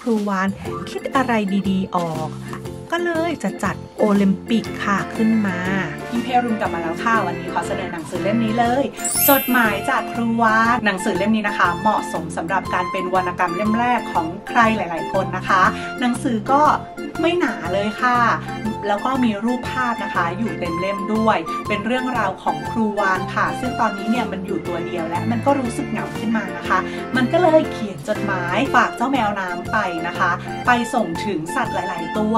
ครูวานคิดอะไรดีๆออกก็เลยจะจัดโอลิมปิกค่ะขึ้นมาพิมเพรุมกลับมาแล้วค่ะวันนี้ขอเสนอหนังสือเล่มนี้เลยจดหมายจากครูวานหนังสือเล่มนี้นะคะเหมาะสมสำหรับการเป็นวรรณกรรมเล่มแรกของใครหลายๆคนนะคะหนังสือก็ไม่หนาเลยค่ะแล้วก็มีรูปภาพนะคะอยู่เต็มเล่มด้วยเป็นเรื่องราวของครูวานค่ะซึ่งตอนนี้เนี่ยมันอยู่ตัวเดียวและมันก็รู้สึกเหงาขึ้นมานะคะมันก็เลยเขียนจดหมายฝากเจ้าแมวน้ำไปนะคะไปส่งถึงสัตว์หลายๆตัว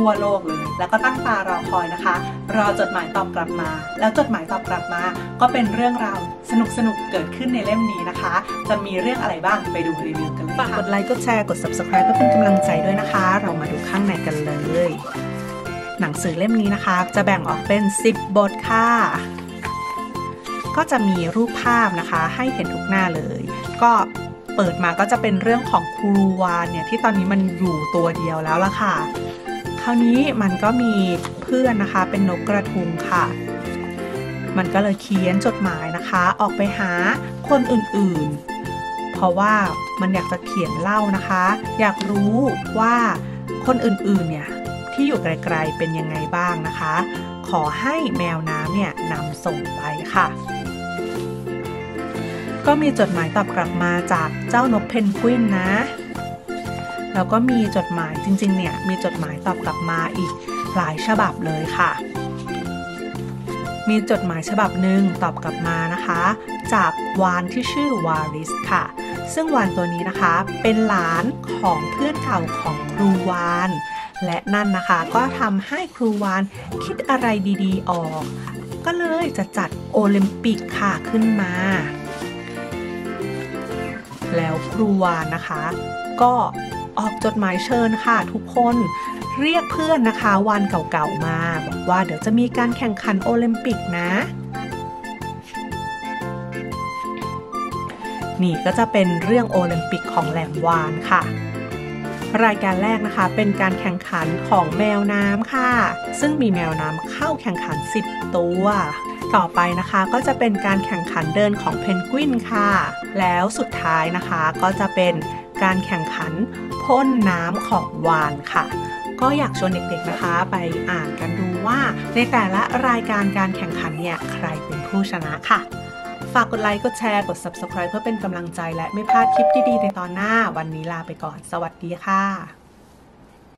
ทั่วโลกเลยแล้วก็ตั้งตารอคอยนะคะรอจดหมายตอบกลับมาแล้วจดหมายตอบกลับมาก็เป็นเรื่องราวสนุกๆเกิดขึ้นในเล่มนี้นะคะจะมีเรื่องอะไรบ้างไปดูรีวิวกันเลยค่ะกดไลค์กดแชร์กด subscribe เพื่อเป็นกำลังใจด้วยนะคะเรามาดูข้างในกันเลยหนังสือเล่มนี้นะคะจะแบ่งออกเป็น10บทค่ะก็จะมีรูปภาพนะคะให้เห็นทุกหน้าเลยก็เปิดมาก็จะเป็นเรื่องของครูวานเนี่ยที่ตอนนี้มันอยู่ตัวเดียวแล้วล่ะค่ะคราวนี้มันก็มีเพื่อนนะคะเป็นนกกระทุงค่ะมันก็เลยเขียนจดหมายนะคะออกไปหาคนอื่นๆเพราะว่ามันอยากจะเขียนเล่านะคะอยากรู้ว่าคนอื่นๆเนี่ยที่อยู่ไกลๆเป็นยังไงบ้างนะคะขอให้แมวน้ำเนี่ยนำส่งไปค่ะก็มีจดหมายตอบกลับมาจากเจ้านกเพนกวินนะแล้วก็มีจดหมายจริงๆเนี่ยมีจดหมายตอบกลับมาอีกหลายฉบับเลยค่ะมีจดหมายฉบับหนึ่งตอบกลับมานะคะจากวานที่ชื่อวาริสค่ะซึ่งวานตัวนี้นะคะเป็นหลานของเพื่อนเก่าของครูวานและนั่นนะคะก็ทำให้ครูวานคิดอะไรดีๆออกก็เลยจะจัดโอลิมปิกค่ะขึ้นมาแล้วครูวานนะคะก็ออกจดหมายเชิญค่ะทุกคนเรียกเพื่อนนะคะวันเก่าๆมาบอกว่าเดี๋ยวจะมีการแข่งขันโอลิมปิกนะนี่ก็จะเป็นเรื่องโอลิมปิกของแหลมวานค่ะรายการแรกนะคะเป็นการแข่งขันของแมวน้ำค่ะซึ่งมีแมวน้ำเข้าแข่งขัน10ตัวต่อไปนะคะก็จะเป็นการแข่งขันเดินของเพนกวินค่ะแล้วสุดท้ายนะคะก็จะเป็นการแข่งขันพ่นน้ำของวานค่ะก็อยากชวนเด็กๆนะคะไปอ่านกันดูว่าในแต่ละรายการการแข่งขันเนี่ยใครเป็นผู้ชนะค่ะฝากกดไลค์กดแชร์กด subscribe เพื่อเป็นกำลังใจและไม่พลาดคลิปดีๆในตอนหน้าวันนี้ลาไปก่อนสวัสดีค่ะ